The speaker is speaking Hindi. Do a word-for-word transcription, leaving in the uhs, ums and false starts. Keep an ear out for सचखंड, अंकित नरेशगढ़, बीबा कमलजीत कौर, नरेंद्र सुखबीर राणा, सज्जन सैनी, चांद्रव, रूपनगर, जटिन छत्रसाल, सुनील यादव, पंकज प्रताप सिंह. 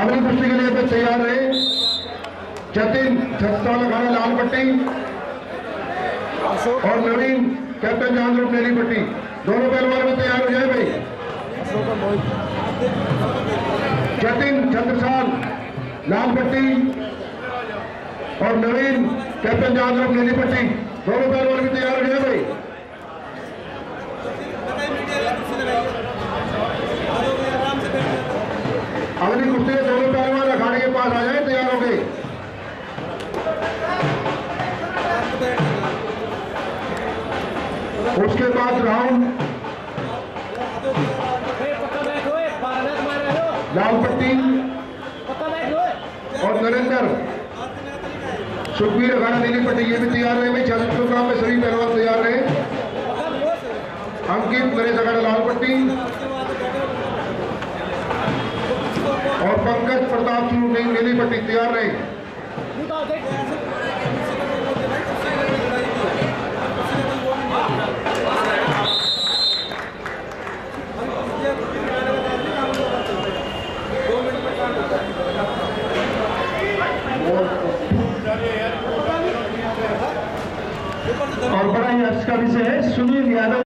अगली कुश्ती के लिए तैयार रहे जटिन छत्रसाल लाल पट्टी और नवीन कैप्टन चांद्रव नीली पट्टी, दोनों पहलवान में तैयार हो जाए भाई। जटिन छत्रसाल लाल पट्टी और नवीन कैप्टन चांद्रव नीली पट्टी, दोनों पहलवान में तैयार हो जाए भाई। अगली कुश्ती के दोनों पहलवान अखाड़े के पास आ जाए, तैयार हो गए। उसके बाद राउंड लाल पट्टी और नरेंद्र सुखबीर राणा नीली पट्टी, ये भी तैयार रहे। छियालीस किलोग्राम में सभी पहलवान तैयार रहे। अंकित नरेशगढ़ लाल पट्टी और पंकज प्रताप सिंह नीली पट्टी तैयार रहे। और बड़ा ही हर्ष का विषय है, सुनील यादव।